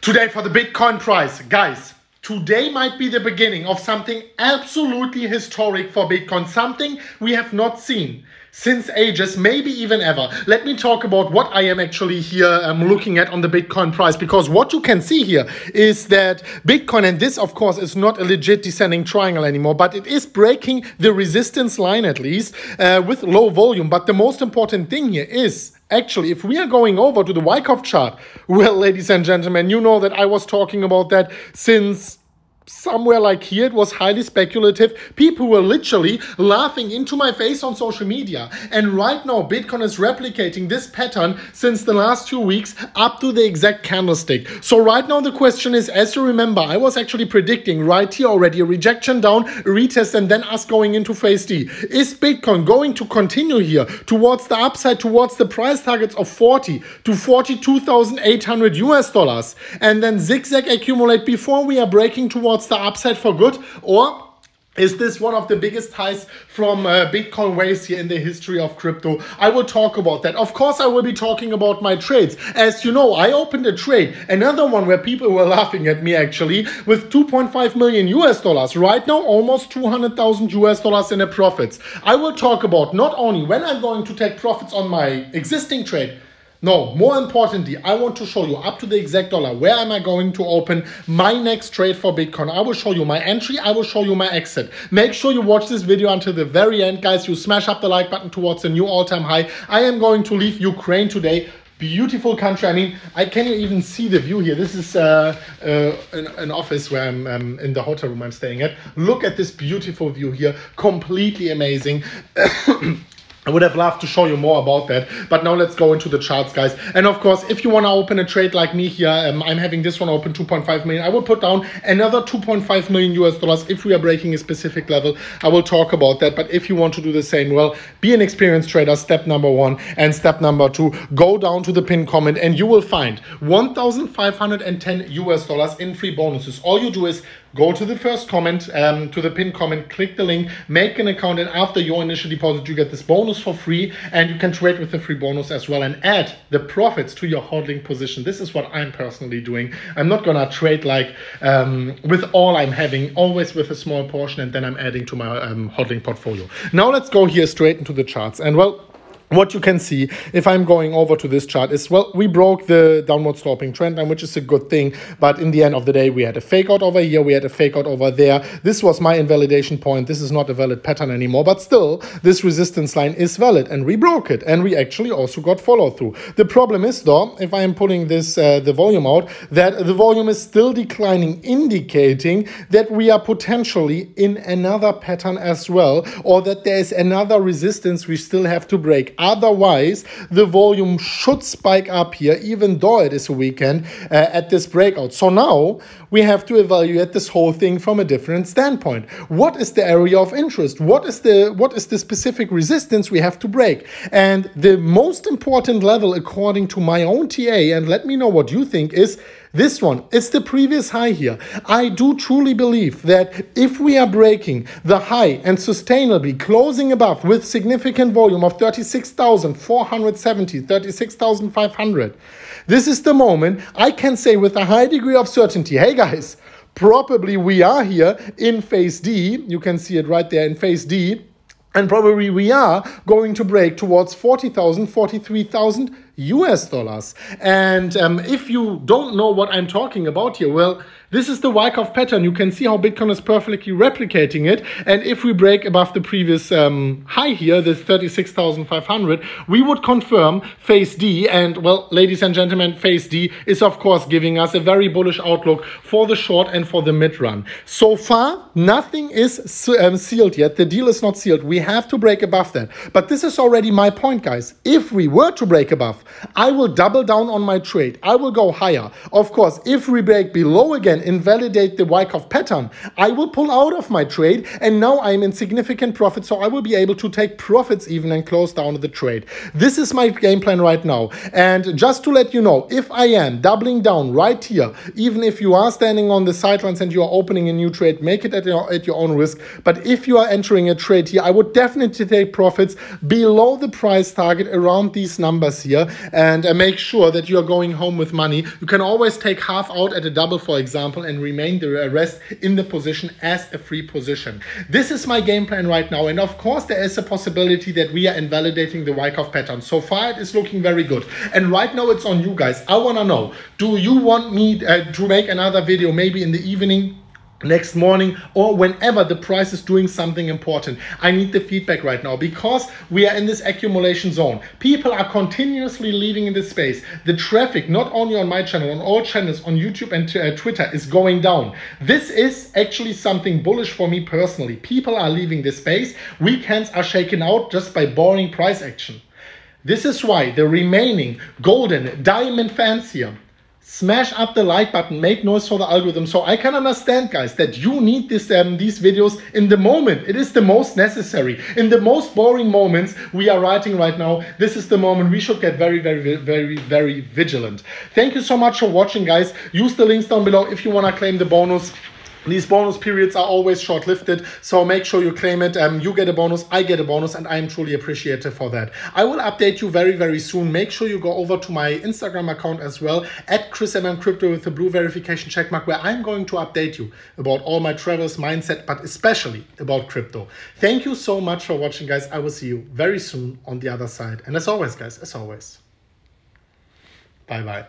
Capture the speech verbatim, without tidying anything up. Today for the Bitcoin price, guys, today might be the beginning of something absolutely historic for Bitcoin, something we have not seen since ages, maybe even ever. Let me talk about what I am actually here um, looking at on the Bitcoin price, because what you can see here is that Bitcoin, and this of course is not a legit descending triangle anymore, but it is breaking the resistance line at least uh, with low volume. But the most important thing here is, actually, if we are going over to the Wyckoff chart, well, ladies and gentlemen, you know that I was talking about that since somewhere like here. It was highly speculative. People were literally laughing into my face on social media. And right now, Bitcoin is replicating this pattern since the last two weeks up to the exact candlestick. So right now, the question is, as you remember, I was actually predicting right here already a rejection down, a retest, and then us going into phase D. Is Bitcoin going to continue here towards the upside, towards the price targets of forty to forty-two thousand eight hundred US dollars, and then zigzag accumulate before we are breaking towards the upside for good? Or is this one of the biggest highs from uh, Bitcoin waves here in the history of crypto? I will talk about that. Of course, I will be talking about my trades. As you know, I opened a trade, another one where people were laughing at me actually, with two point five million US dollars. Right now, almost two hundred thousand US dollars in a profits. I will talk about not only when I'm going to take profits on my existing trade. No, more importantly, I want to show you up to the exact dollar, where am I going to open my next trade for Bitcoin. I will show you my entry, I will show you my exit. Make sure you watch this video until the very end, guys. You smash up the like button towards a new all-time high. I am going to leave Ukraine today. Beautiful country. I mean, I can't even see the view here. This is uh, uh, an, an office where I'm um, in the hotel room I'm staying at. Look at this beautiful view here. Completely amazing. I would have loved to show you more about that, but now let's go into the charts, guys. And of course, if you want to open a trade like me here, um, I'm having this one open two point five million. I will put down another two point five million US dollars if we are breaking a specific level. I will talk about that. But if you want to do the same, well, be an experienced trader, step number one. And step number two, go down to the pinned comment and you will find one thousand five hundred ten US dollars in free bonuses. All you do is go to the first comment, um, to the pinned comment, click the link, make an account, and after your initial deposit, you get this bonus for free, and you can trade with the free bonus as well and add the profits to your hodling position. This is what I'm personally doing. I'm not gonna trade like um, with all I'm having, always with a small portion, and then I'm adding to my um, hodling portfolio. Now let's go here straight into the charts. And well, what you can see, if I'm going over to this chart, is, well, we broke the downward sloping trend line, which is a good thing. But in the end of the day, we had a fake out over here. We had a fake out over there. This was my invalidation point. This is not a valid pattern anymore. But still, this resistance line is valid. And we broke it. And we actually also got follow through. The problem is, though, if I am pulling this, uh, the volume out, that the volume is still declining, indicating that we are potentially in another pattern as well, or that there is another resistance we still have to break. Otherwise, the volume should spike up here, even though it is a weekend, uh, at this breakout. So now we have to evaluate this whole thing from a different standpoint. What is the area of interest? What is the what is the specific resistance we have to break? And the most important level, according to my own T A, and let me know what you think, is this one. It's the previous high here. I do truly believe that if we are breaking the high and sustainably closing above with significant volume of thirty-six thousand four hundred seventy, thirty-six thousand five hundred, this is the moment I can say with a high degree of certainty, hey guys, probably we are here in phase D. You can see it right there in phase D. And probably we are going to break towards forty thousand, forty-three thousand US dollars. And um, if you don't know what I'm talking about here, well, this is the Wyckoff pattern. You can see how Bitcoin is perfectly replicating it. And if we break above the previous um, high here, this thirty-six thousand five hundred, we would confirm phase D. And well, ladies and gentlemen, phase D is of course giving us a very bullish outlook for the short and for the mid run. So far, nothing is um, sealed yet. The deal is not sealed. We have to break above that. But this is already my point, guys. If we were to break above, I will double down on my trade. I will go higher. Of course, if we break below again, invalidate the Wyckoff pattern, I will pull out of my trade, and now I'm in significant profit, so I will be able to take profits even and close down the trade. This is my game plan right now. And just to let you know, if I am doubling down right here, even if you are standing on the sidelines and you are opening a new trade, make it at your, at your own risk. But if you are entering a trade here, I would definitely take profits below the price target around these numbers here. and uh, make sure that you are going home with money. You can always take half out at a double, for example, and remain the rest in the position as a free position. This is my game plan right now. And of course, there is a possibility that we are invalidating the Wyckoff pattern. So far, it is looking very good. And right now, it's on you guys. I want to know, do you want me uh, to make another video, maybe in the evening, next morning, or whenever the price is doing something important? I need the feedback right now, because we are in this accumulation zone. People are continuously leaving in this space. The traffic, not only on my channel, on all channels, on YouTube and uh, Twitter, is going down. This is actually something bullish for me personally. People are leaving this space. Weekends are shaken out just by boring price action. This is why the remaining golden diamond fans here, smash up the like button, make noise for the algorithm, so I can understand, guys, that you need this, um, these videos in the moment. It is the most necessary. In the most boring moments we are writing right now, this is the moment we should get very, very, very, very vigilant. Thank you so much for watching, guys. Use the links down below if you want to claim the bonus. These bonus periods are always short-lived, so make sure you claim it. Um, you get a bonus, I get a bonus, and I am truly appreciative for that. I will update you very, very soon. Make sure you go over to my Instagram account as well, at ChrisMMCrypto with the blue verification checkmark, where I'm going to update you about all my travels, mindset, but especially about crypto. Thank you so much for watching, guys. I will see you very soon on the other side. And as always, guys, as always, bye-bye.